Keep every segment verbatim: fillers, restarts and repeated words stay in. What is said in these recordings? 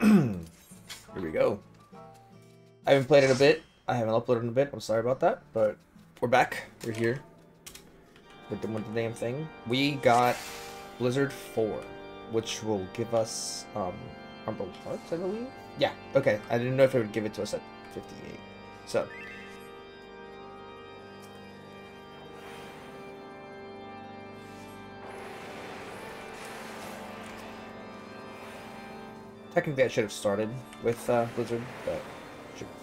Here we go. I haven't played in a bit. I haven't uploaded in a bit. I'm sorry about that, but we're back. We're here with the, with the damn thing. We got Blizzard four, which will give us um, Umbral Hearts, I believe. Yeah. Okay. I didn't know if it would give it to us at fifty-eight. So. Technically, I should have started with uh, Blizzard, but it should be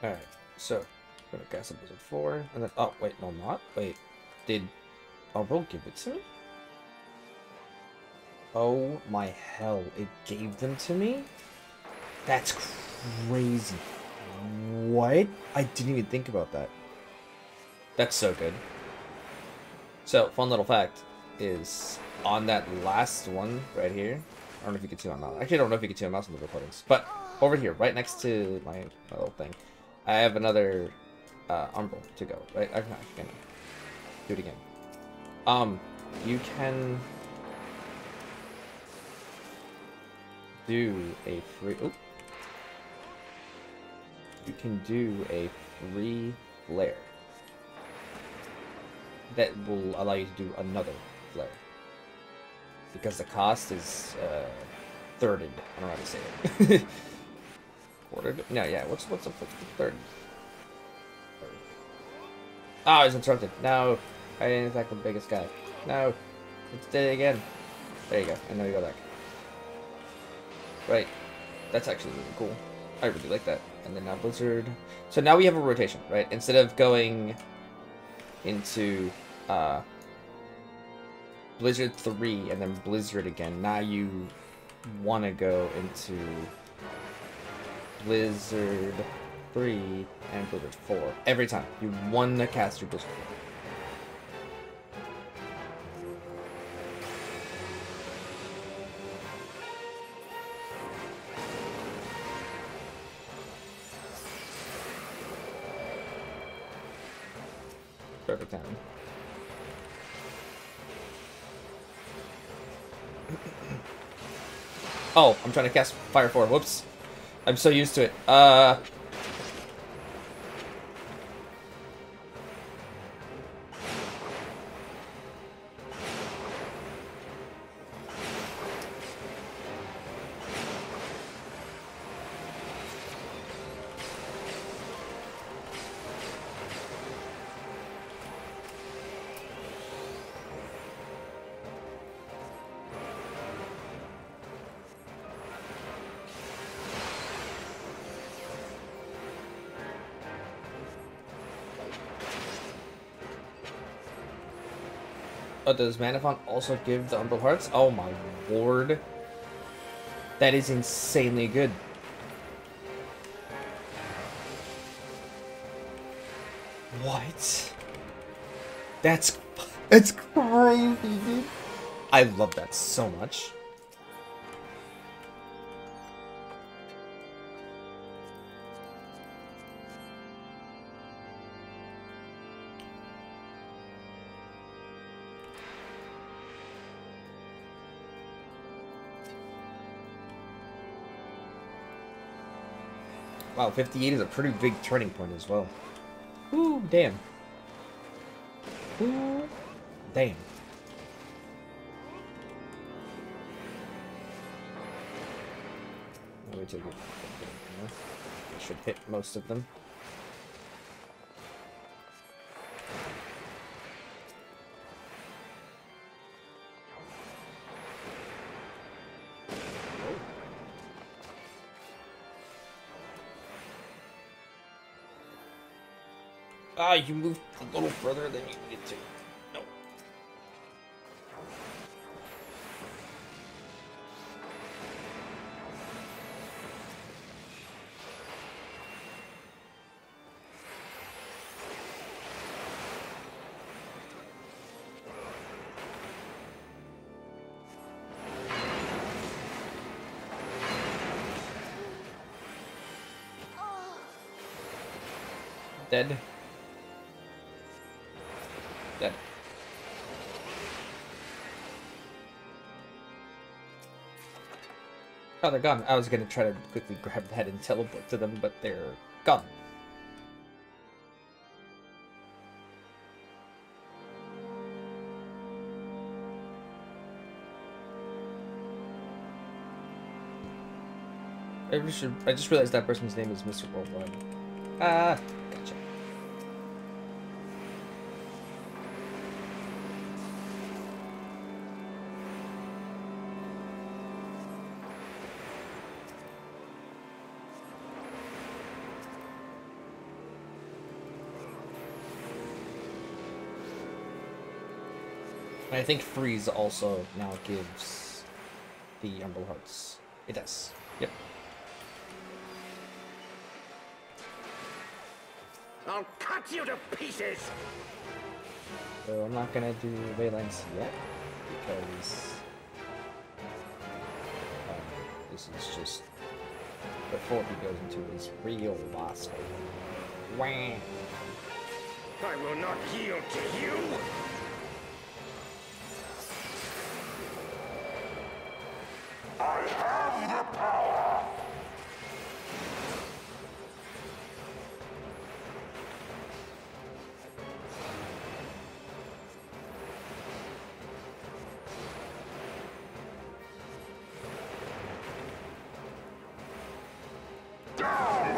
fine. Alright, so I'm gonna guess a Blizzard four, and then. Oh, wait, no, I'm not. Wait, did Orville give it to me? Oh my hell, it gave them to me? That's crazy. What? I didn't even think about that. That's so good. So, fun little fact is on that last one right here. I don't know if you can see my mouse. Actually, I don't know if you can see my mouse on the recordings. But over here, right next to my, my little thing, I have another uh, Umbral to go. Right? I can do it again. Um, you can do a free. Oops. You can do a free flare that will allow you to do another flare because the cost is uh, thirded. I don't know how to say it. Quartered? No, yeah. What's what's up with the third? Oh, I was interrupted. No, I didn't attack the biggest guy. No, let's do it again. There you go. And now you go back. Right, that's actually really cool. I really like that. And then now Blizzard. So now we have a rotation, right? Instead of going into uh, Blizzard three and then Blizzard again, now you want to go into Blizzard three and Blizzard four. Every time. You want to cast your Blizzard four. Perfect time. Oh, I'm trying to cast Fire four. Whoops. I'm so used to it. Uh. Oh, does Manafont also give the Umbral Hearts? Oh my lord. That is insanely good. What? That's that's crazy, dude. I love that so much. Wow, fifty-eight is a pretty big turning point as well. Ooh, damn. Ooh, damn. I should hit most of them. Ah, you moved a little further than you needed to. No. Dead. Dead. Oh, they're gone. I was gonna try to quickly grab the head and teleport to them, but they're gone. I just, I just realized that person's name is Mister Baldwin. Ah, gotcha. And I think freeze also now gives the Umbral Hearts. It does. Yep. I'll cut you to pieces! So I'm not gonna do Waylands yet, because um, this is just before he goes into his real boss fight. Wham! I will not yield to you! I have the power!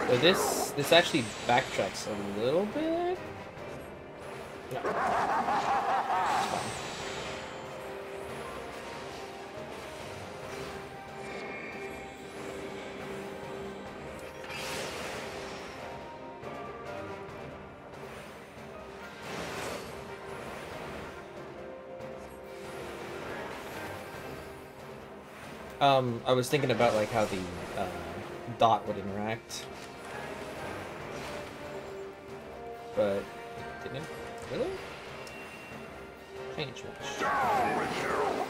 So this this actually backtracks a little bit. No. It's fine. Um, I was thinking about like how the uh, dot would interact. But it didn't really change much. Down with you.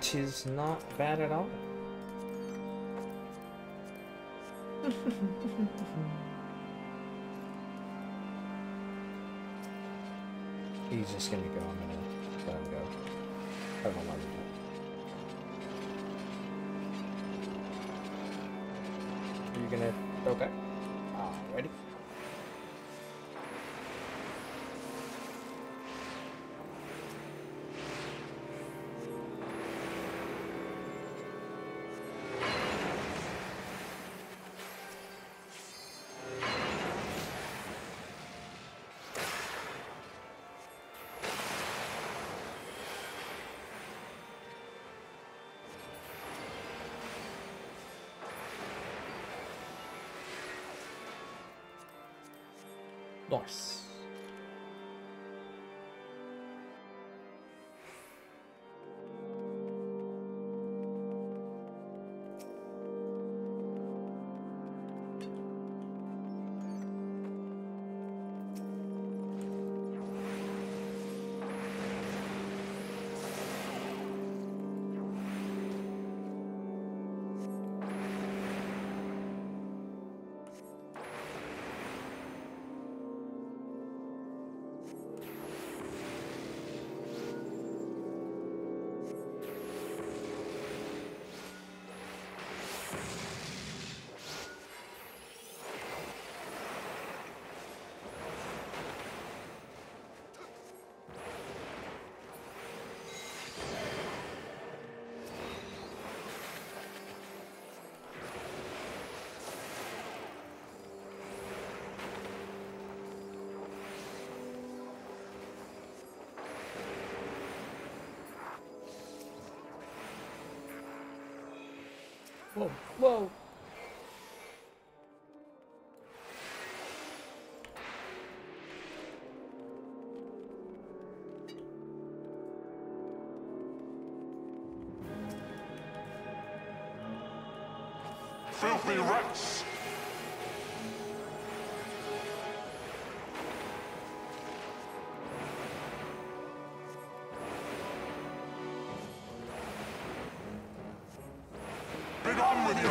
Tis not bad at all. He's just gonna go. I'm gonna let him go. I don't know why he's not. Are you gonna? Okay. Ah, ready. Nice. Whoa, whoa. Filthy rats! on with you!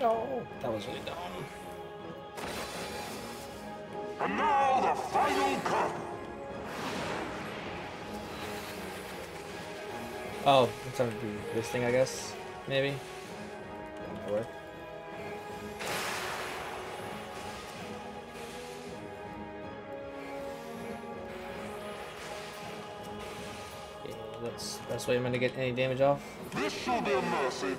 No, that was really dumb. And now the final cut. Oh, it's time to do this thing, I guess. Maybe. That'll work. Yeah, that's that's the way I'm gonna get any damage off. This shall be a mercy.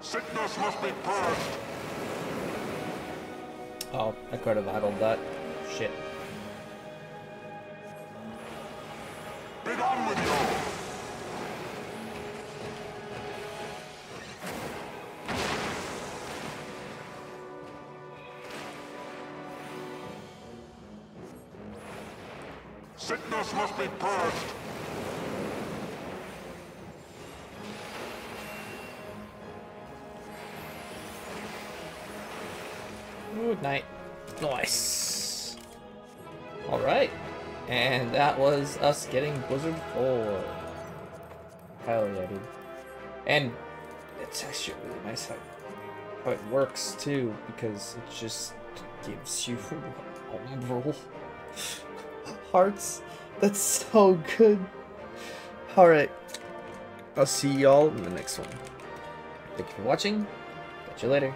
Sickness must be purged. Oh, I could have idled that. Shit. Be done with you! Sickness must be purged. Good night. Nice. All right, and that was us getting Blizzard four. Hell yeah, dude. And it's actually really nice how, how it works too, because it just gives you Umbral Hearts. That's so good. All right, I'll see y'all in the next one. Thank you for watching. Catch you later.